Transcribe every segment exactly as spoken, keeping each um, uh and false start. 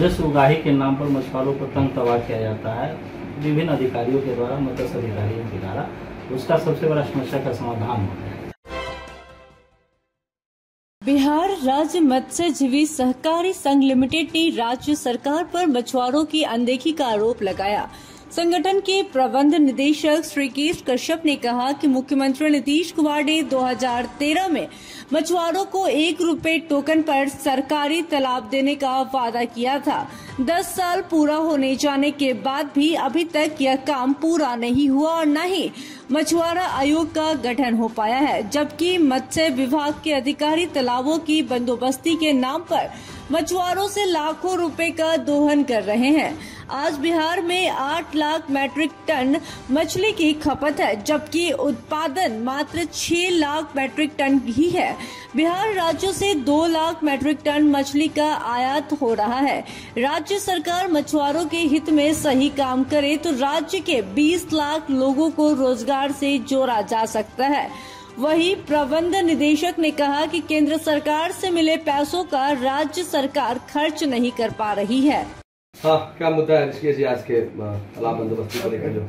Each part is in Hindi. राजस्व उगाही के नाम पर मछुआरों को तंग तबाह किया जाता है विभिन्न अधिकारियों के द्वारा, मत्स्य अधिकारियों के द्वारा। उसका सबसे बड़ा समस्या का समाधान होता है। बिहार राज्य मत्स्य जीवी सहकारी संघ लिमिटेड ने राज्य सरकार पर मछुआरों की अनदेखी का आरोप लगाया। संगठन के प्रबंध निदेशक श्री कीश कश्यप ने कहा कि मुख्यमंत्री नीतीश कुमार ने दो हज़ार तेरह में मछुआरों को एक रुपए टोकन पर सरकारी तालाब देने का वादा किया था। दस साल पूरा होने जाने के बाद भी अभी तक यह काम पूरा नहीं हुआ और न ही मछुआरा आयोग का गठन हो पाया है, जबकि मत्स्य विभाग के अधिकारी तालाबों की बंदोबस्ती के नाम पर मछुआरों से लाखों रुपए का दोहन कर रहे हैं। आज बिहार में आठ लाख मैट्रिक टन मछली की खपत है, जबकि उत्पादन मात्र छह लाख मैट्रिक टन ही है। बिहार राज्यों से दो लाख मैट्रिक टन मछली का आयात हो रहा है। राज्य सरकार मछुआरों के हित में सही काम करे तो राज्य के बीस लाख लोगों को रोजगार से जोड़ा जा सकता है। वहीं प्रबंध निदेशक ने कहा कि केंद्र सरकार से मिले पैसों का राज्य सरकार खर्च नहीं कर पा रही है। हाँ, क्या मुद्दा है ऋषिकेश जी आज के तालाब बंदोबस्ती को लेकर? जो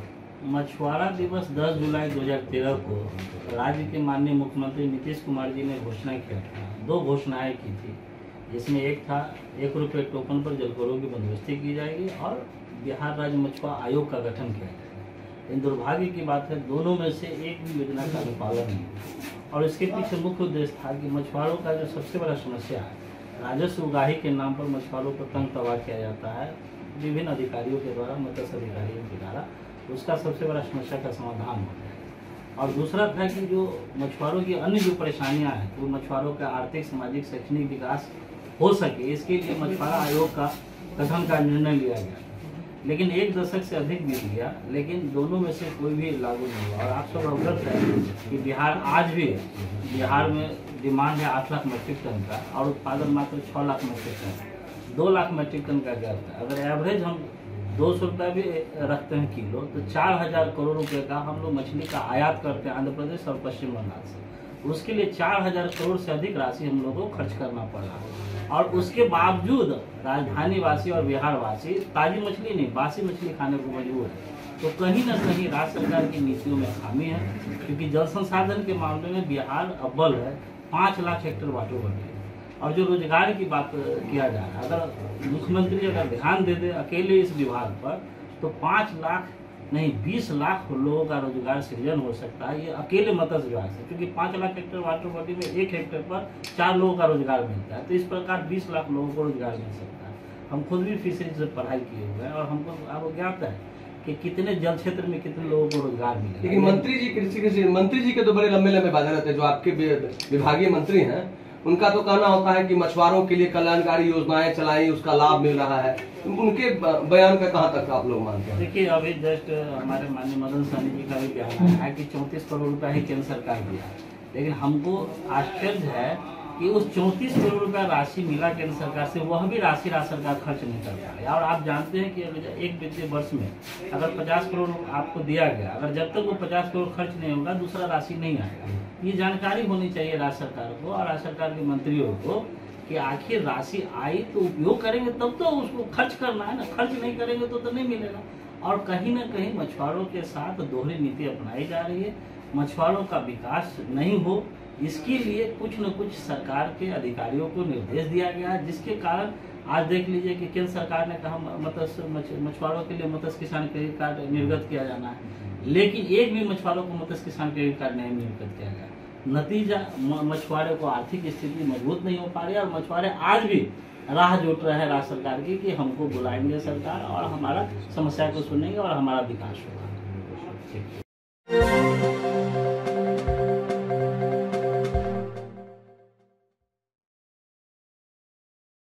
मछुआरा दिवस दस जुलाई दो हज़ार तेरह को राज्य के माननीय मुख्यमंत्री नीतीश कुमार जी ने घोषणा किया था। दो घोषणाएं की थी, जिसमें एक था एक रुपये टोकन पर जलखोरों की बंदोबस्ती की जाएगी और बिहार राज्य मछुआ आयोग का गठन किया जाएगा। इन दुर्भाग्य की बात है, दोनों में से एक भी योजना का अनुपालन नहीं। और इसके पीछे मुख्य उद्देश्य था कि मछुआरों का जो सबसे बड़ा समस्या है, राजस्व उगाही के नाम पर मछुआरों को तंग तबाह किया जाता है विभिन्न अधिकारियों के द्वारा, मत्स्य अधिकारियों के द्वारा। उसका सबसे बड़ा समस्या का समाधान होता है। और दूसरा था कि जो मछुआरों की अन्य जो परेशानियां हैं, वो तो मछुआरों का आर्थिक, सामाजिक, शैक्षणिक विकास हो सके, इसके लिए मछुआरा आयोग का गठन का निर्णय लिया गया। लेकिन एक दशक से अधिक बीत गया, लेकिन दोनों में से कोई भी लागू नहीं हुआ। और आप सब अवगत है कि बिहार आज भी बिहार में डिमांड है आठ लाख मीट्रिक टन का और उत्पादन मात्र छः लाख मीट्रिक टन, दो लाख मीट्रिक टन का गैप है। अगर एवरेज हम दो सौ रुपये भी रखते हैं किलो, तो चार हज़ार करोड़ रुपए का हम लोग मछली का आयात करते हैं आंध्र प्रदेश और पश्चिम बंगाल से। उसके लिए चार हज़ार करोड़ से अधिक राशि हम लोगों को खर्च करना पड़ रहा है। और उसके बावजूद राजधानी वासी और बिहार वासी ताज़ी मछली नहीं, बासी मछली खाने को मजबूर है। तो कहीं ना कहीं राज्य सरकार की नीतियों में खामी है, क्योंकि जल संसाधन के मामले में बिहार अव्वल है, पाँच लाख हेक्टेयर वाटर बन गए। और जो रोजगार की बात किया जा रहा है, अगर मुख्यमंत्री अगर ध्यान दे दे अकेले इस विभाग पर, तो पाँच लाख नहीं बीस लाख लोगों का रोजगार सृजन हो सकता है, ये अकेले मत्स्य विभाग से। क्योंकि पाँच लाख हेक्टेयर वाटर बॉडी में एक हेक्टेयर पर चार लोगों का रोजगार मिलता है, तो इस प्रकार बीस लाख लोगों को रोजगार मिल सकता है। हम खुद भी फिशरीज से पढ़ाई किए हुए हैं और हमको आपको ज्ञात है कि कितने जल क्षेत्र में कितने लोगों को रोजगार मिले। लेकिन मंत्री जी कृषि मंत्री जी के तो बड़े लंबे लंबे बाधा रहते हैं। जो आपके विभागीय मंत्री हैं, उनका तो कहना होता है कि मछुआरों के लिए कल्याणकारी योजनाएं चलाई, उसका लाभ मिल रहा है। उनके बयान का कहाँ तक आप लोग मानते हैं? देखिए, अभी जस्ट हमारे माननीय मदन सानी जी का भी बयान है कि चौंतीस करोड़ रुपया ही केंद्र सरकार दिया। लेकिन हमको आश्चर्य है कि उस चौंतीस करोड़ रुपया राशि मिला केंद्र सरकार से, वह भी राशि राज्य सरकार खर्च नहीं कर पा रही। और आप जानते हैं कि अगर एक वित्तीय वर्ष में अगर पचास करोड़ आपको दिया गया, अगर जब तक वो पचास करोड़ खर्च नहीं होगा, दूसरा राशि नहीं आएगा। ये जानकारी होनी चाहिए राज्य सरकार को और राज्य सरकार के मंत्रियों को कि आखिर राशि आई तो उपयोग करेंगे, तब तो उसको खर्च करना है ना। खर्च नहीं करेंगे तो, तो नहीं मिलेगा। और कहीं ना कहीं मछुआरों के साथ दोहरी नीति अपनाई जा रही है। मछुआरों का विकास नहीं हो, इसके लिए कुछ न कुछ सरकार के अधिकारियों को निर्देश दिया गया है, जिसके कारण आज देख लीजिए कि केंद्र सरकार ने कहा मत्स्य मछुआरों के लिए मत्स्य किसान क्रेडिट कार्ड निर्गत किया जाना है, लेकिन एक भी मछुआरों को मत्स्य किसान क्रेडिट कार्ड नहीं निर्गत किया गया। नतीजा मछुआरे को आर्थिक स्थिति मजबूत नहीं हो पा रही है और मछुआरे आज भी राह जुट रहे हैं राज्य सरकार की कि हमको बुलाएंगे सरकार और हमारा समस्या को सुनेंगे और हमारा विकास होगा।